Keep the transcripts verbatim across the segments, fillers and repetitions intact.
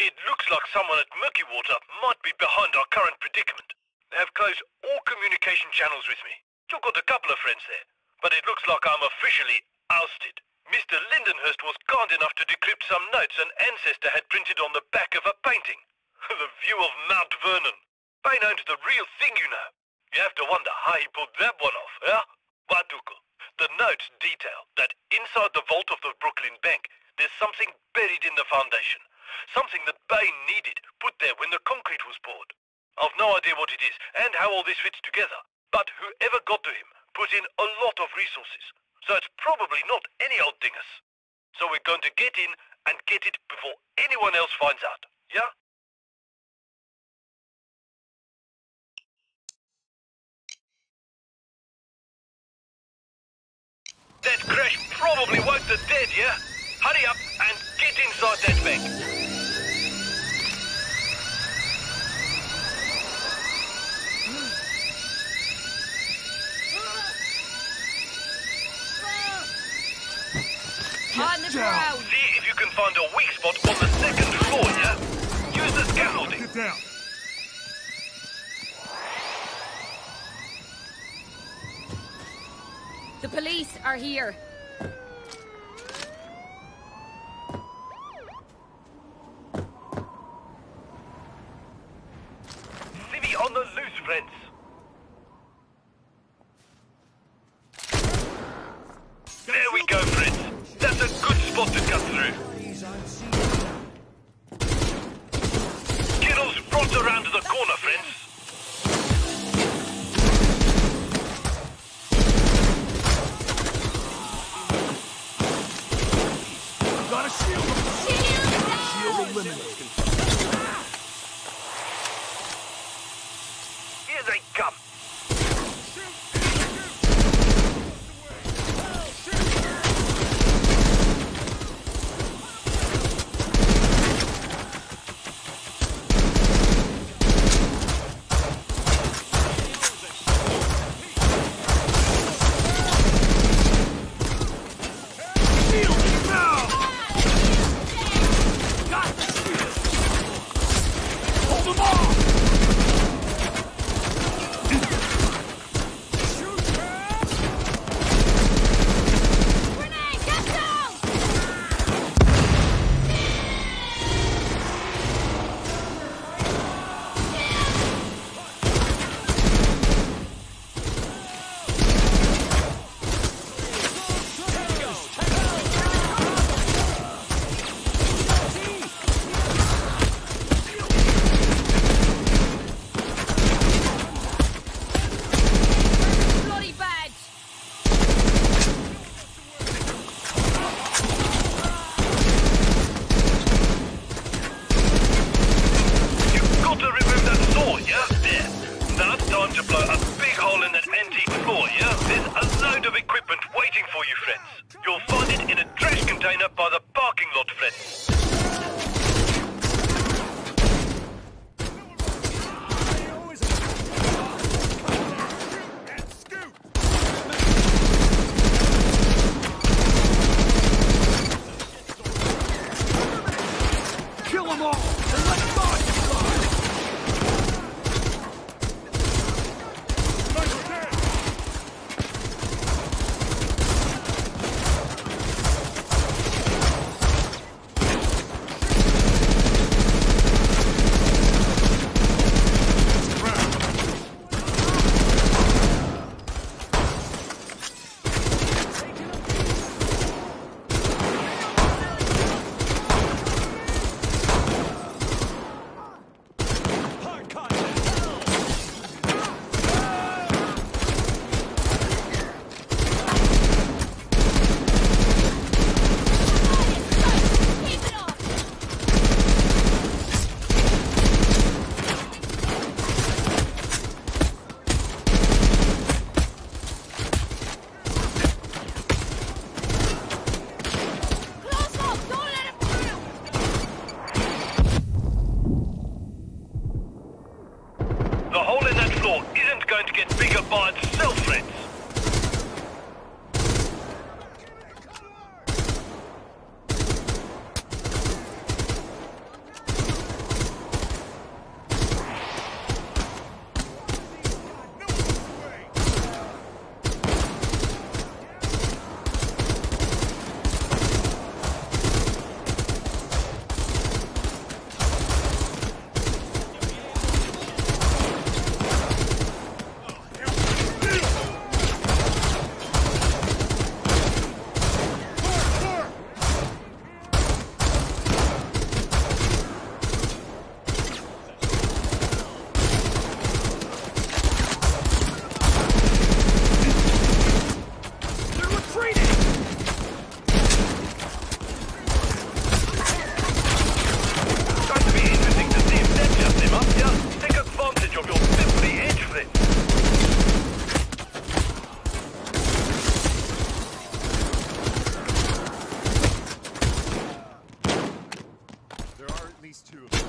It looks like someone at Murkywater might be behind our current predicament. They have closed all communication channels with me. You've got a couple of friends there, but it looks like I'm officially ousted. Mister Lindenhurst was kind enough to decrypt some notes an ancestor had printed on the back of a painting. The view of Mount Vernon. Bain owns the real thing, you know. You have to wonder how he pulled that one off, huh? Watukul. The notes detail that inside the vault of the Brooklyn Bank, there's something buried in the foundation. Something that Bain needed, put there when the concrete was poured. I've no idea what it is, and how all this fits together, but whoever got to him put in a lot of resources, so it's probably not any old dingus. So we're going to get in and get it before anyone else finds out, yeah? That crash probably woke the dead, yeah? Hurry up and get inside that bank. On the ground. See if you can find a weak spot on the second floor, yeah? Use the scaffolding. Get down. The police are here. Libby on the loose, friends. There we go, friends. That's a good spot to cut through. Kittle's brought around to the corner, friends. You got a shield. Shield eliminated. Here they come. at least two of them.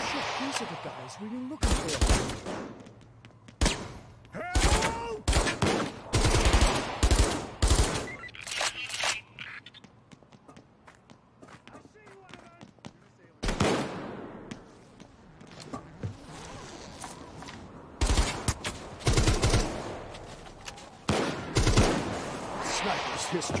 Shit, these are the guys we've been looking for. History.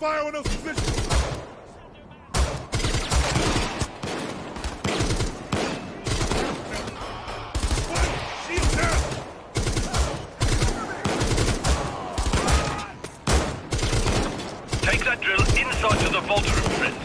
Fire on those positions! Take that drill inside to the vault room, Prince.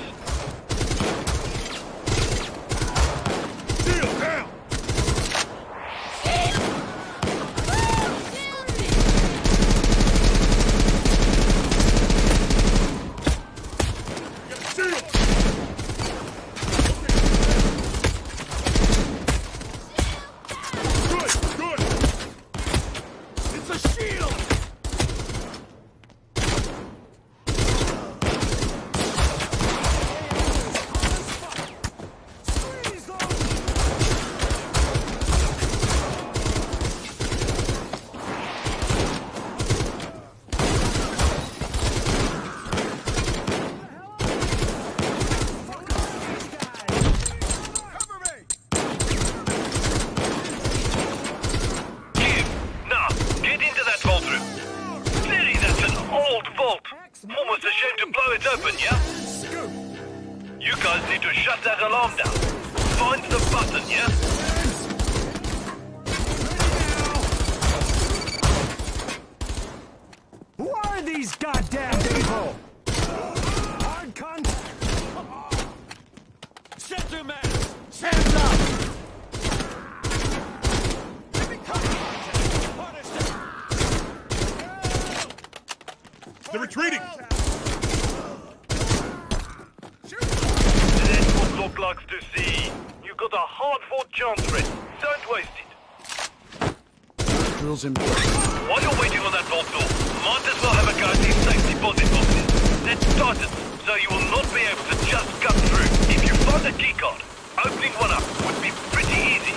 They're retreating! sucks to see. You got a hard-fought chance, Red. Don't waste it. Drills in place. While you're waiting on that vault door, might as well have a go at these safe deposit boxes. That's started, so you will not be able to just cut through. If you find a keycard, opening one up would be pretty easy.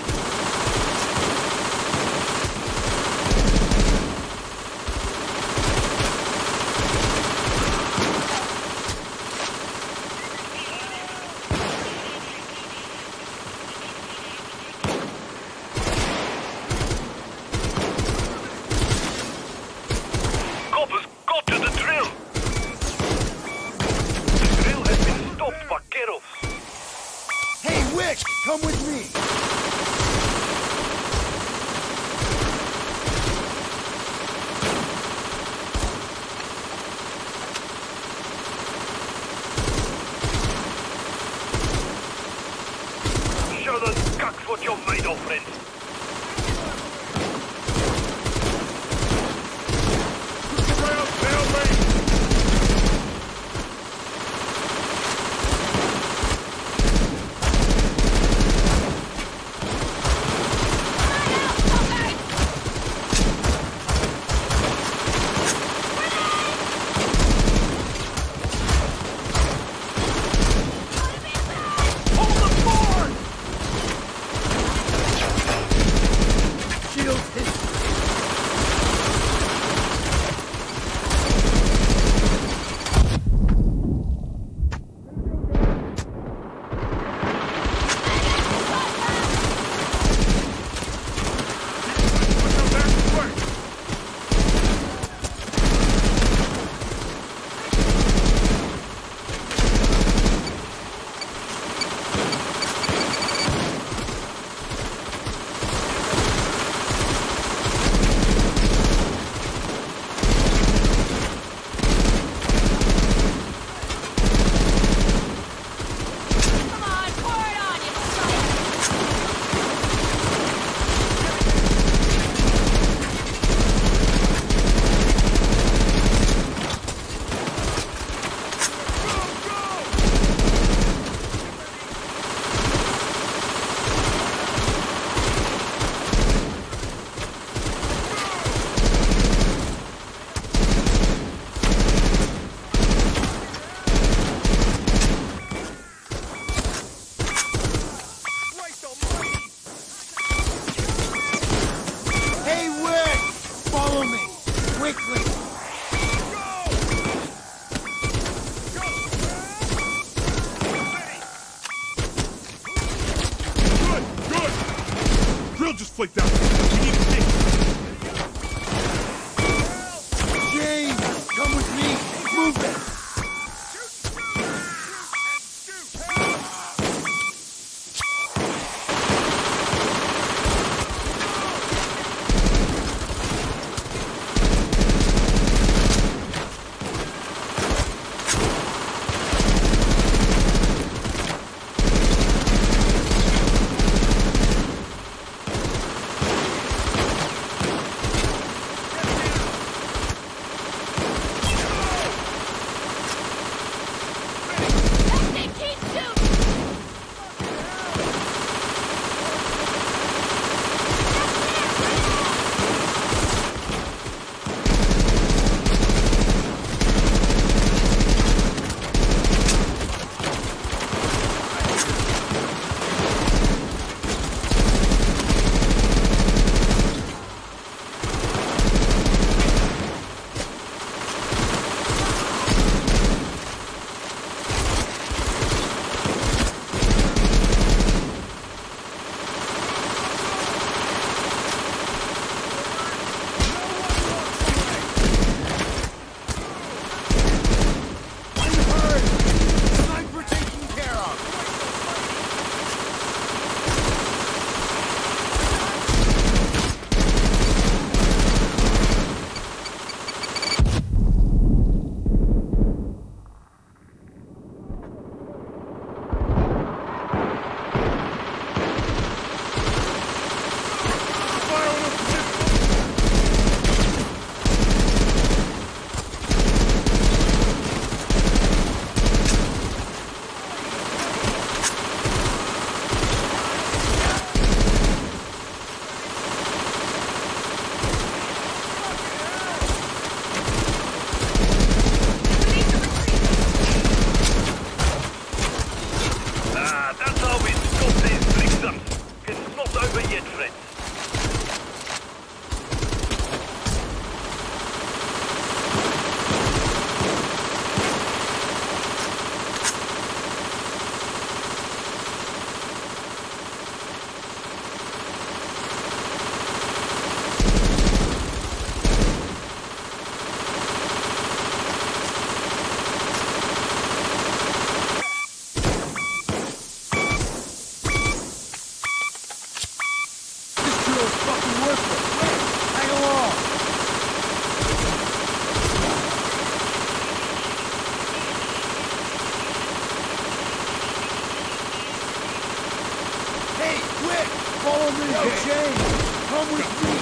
Quick! Follow me, no, Jane! Come with no. me!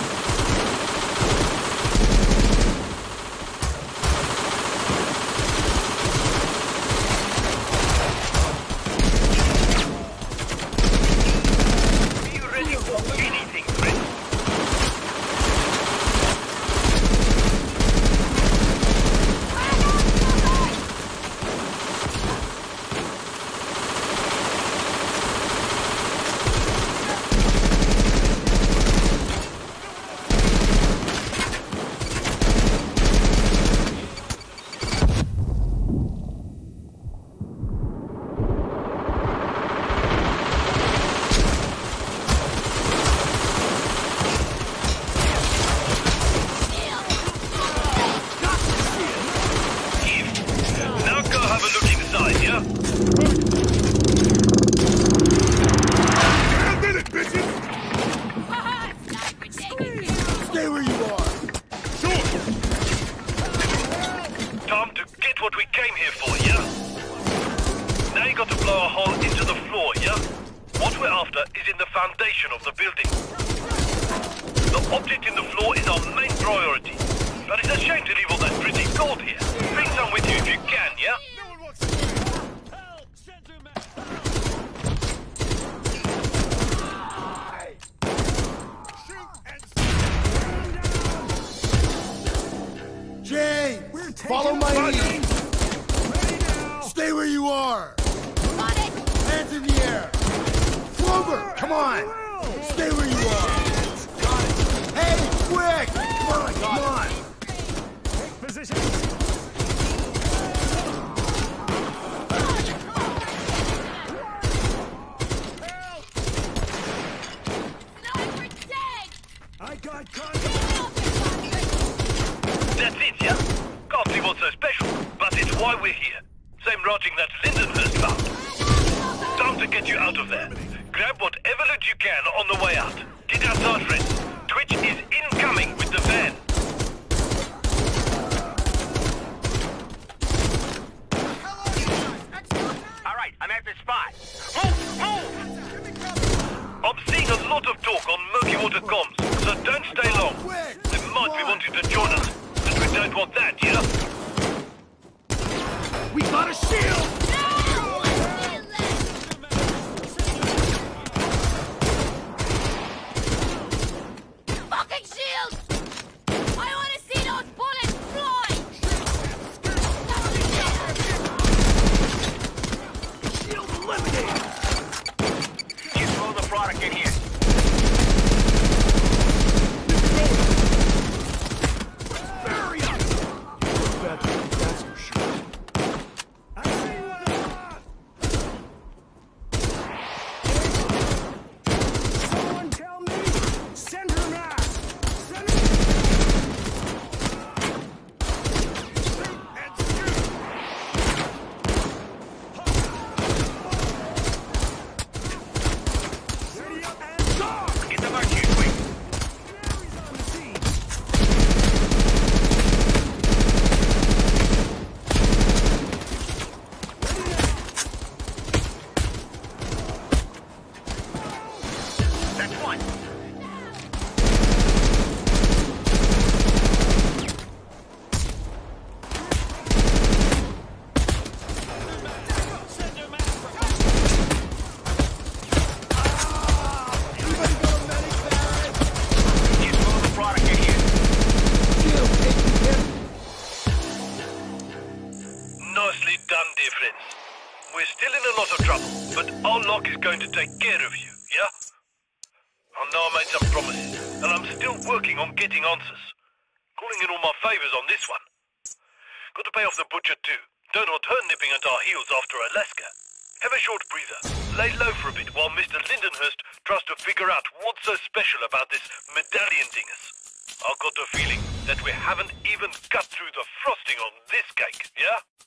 I've got the feeling that we haven't even cut through the frosting on this cake, yeah?